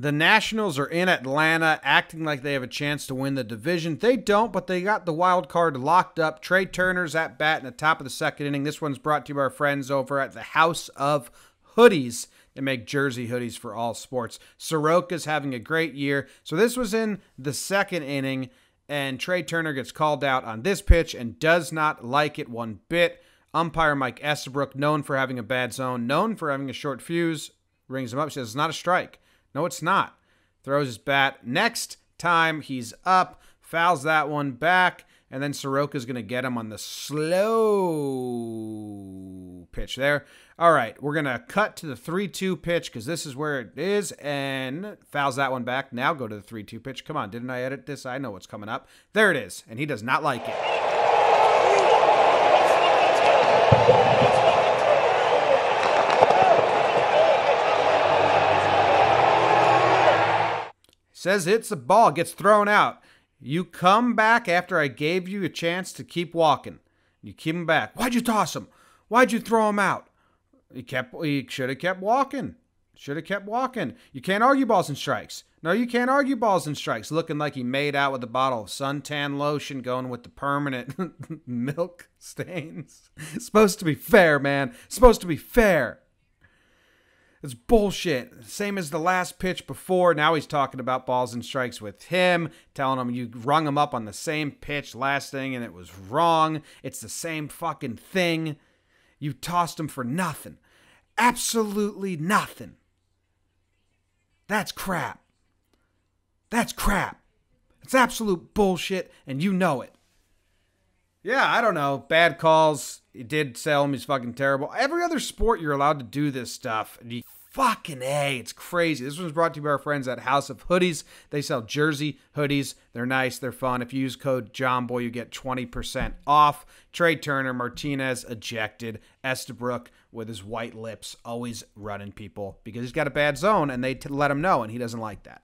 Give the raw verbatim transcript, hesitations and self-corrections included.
The Nationals are in Atlanta, acting like they have a chance to win the division. They don't, but they got the wild card locked up. Trea Turner's at bat in the top of the second inning. This one's brought to you by our friends over at the House of Hoodies. They make jersey hoodies for all sports. Soroka's having a great year. So this was in the second inning, and Trea Turner gets called out on this pitch and does not like it one bit. Umpire Mike Estabrook, known for having a bad zone, known for having a short fuse, rings him up. Says, it's not a strike. No, it's not. Throws his bat. Next time he's up, fouls that one back, and then Soroka's going to get him on the slow pitch there. All right, we're going to cut to the three two pitch because this is where it is, and fouls that one back. Now go to the three two pitch. Come on, didn't I edit this? I know what's coming up. There it is, and he does not like it. Says it's a ball, gets thrown out. You come back after I gave you a chance to keep walking. You keep him back. Why'd you toss him? Why'd you throw him out? He kept. He should have kept walking. Should have kept walking. You can't argue balls and strikes. No, you can't argue balls and strikes. Looking like he made out with a bottle of suntan lotion, going with the permanent milk stains. It's supposed to be fair, man. It's supposed to be fair. It's bullshit. Same as the last pitch before. Now he's talking about balls and strikes with him, telling him you rung him up on the same pitch last thing and it was wrong. It's the same fucking thing. You tossed him for nothing. Absolutely nothing. That's crap. That's crap. It's absolute bullshit and you know it. Yeah, I don't know. Bad calls. He did sell him. He's fucking terrible. Every other sport, you're allowed to do this stuff. And you fucking A. It's crazy. This one's brought to you by our friends at House of Hoodies. They sell jersey hoodies. They're nice. They're fun. If you use code JOMBOY, you get twenty percent off. Trea Turner, Martinez ejected. Estabrook with his white lips always running people because he's got a bad zone, and they let him know, and he doesn't like that.